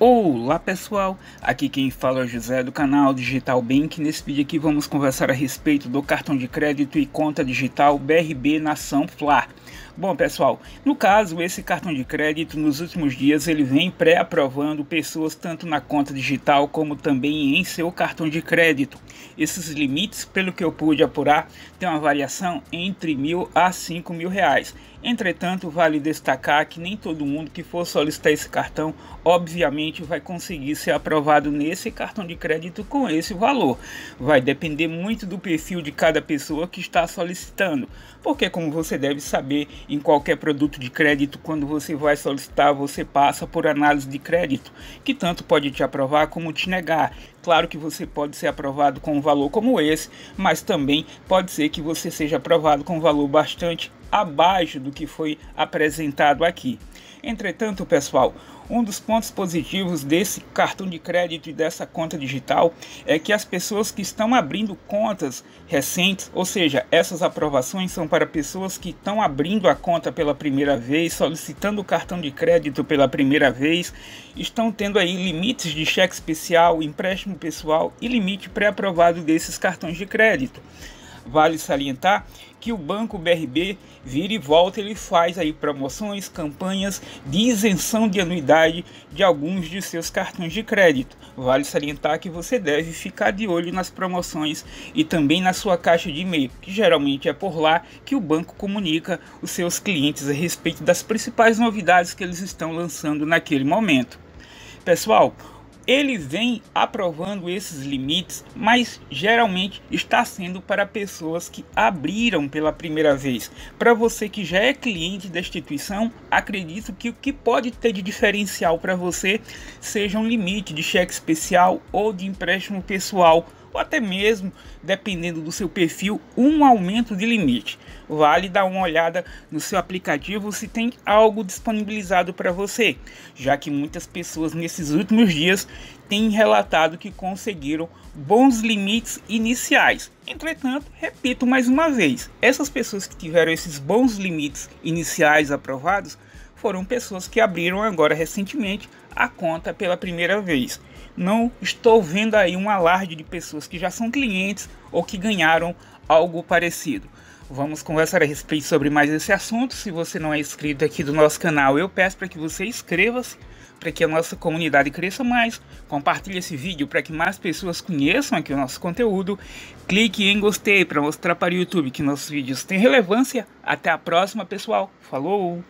Olá pessoal, aqui quem fala é o José do canal Digital Bank. Nesse vídeo aqui vamos conversar a respeito do cartão de crédito e conta digital BRB Nação Fla. Bom pessoal, no caso esse cartão de crédito nos últimos dias ele vem pré-aprovando pessoas tanto na conta digital como também em seu cartão de crédito. Esses limites, pelo que eu pude apurar, tem uma variação entre R$ 1.000 a R$ 5.000. Entretanto, vale destacar que nem todo mundo que for solicitar esse cartão, obviamente vai conseguir ser aprovado nesse cartão de crédito com esse valor. Vai depender muito do perfil de cada pessoa que está solicitando, porque como você deve saber, em qualquer produto de crédito, quando você vai solicitar, você passa por análise de crédito, que tanto pode te aprovar como te negar. Claro que você pode ser aprovado com um valor como esse, mas também pode ser que você seja aprovado com um valor bastante abaixo do que foi apresentado aqui. Entretanto, pessoal, um dos pontos positivos desse cartão de crédito e dessa conta digital é que as pessoas que estão abrindo contas recentes, ou seja, essas aprovações são para pessoas que estão abrindo a conta pela primeira vez, solicitando o cartão de crédito pela primeira vez, estão tendo aí limites de cheque especial, empréstimo pessoal e limite pré-aprovado desses cartões de crédito. Vale salientar que o Banco BRB vira e volta, ele faz aí promoções, campanhas de isenção de anuidade de alguns de seus cartões de crédito. Vale salientar que você deve ficar de olho nas promoções e também na sua caixa de e-mail, que geralmente é por lá que o banco comunica os seus clientes a respeito das principais novidades que eles estão lançando naquele momento. Pessoal, ele vem aprovando esses limites, mas geralmente está sendo para pessoas que abriram pela primeira vez. Para você que já é cliente da instituição, acredito que o que pode ter de diferencial para você seja um limite de cheque especial ou de empréstimo pessoal, ou até mesmo, dependendo do seu perfil, um aumento de limite. Vale dar uma olhada no seu aplicativo se tem algo disponibilizado para você, já que muitas pessoas nesses últimos dias têm relatado que conseguiram bons limites iniciais. Entretanto, repito mais uma vez, essas pessoas que tiveram esses bons limites iniciais aprovados foram pessoas que abriram agora recentemente a conta pela primeira vez. Não estou vendo aí um alarde de pessoas que já são clientes ou que ganharam algo parecido. Vamos conversar a respeito sobre mais esse assunto. Se você não é inscrito aqui do nosso canal, eu peço para que você inscreva-se, para que a nossa comunidade cresça mais. Compartilhe esse vídeo para que mais pessoas conheçam aqui o nosso conteúdo. Clique em gostei para mostrar para o YouTube que nossos vídeos têm relevância. Até a próxima, pessoal. Falou!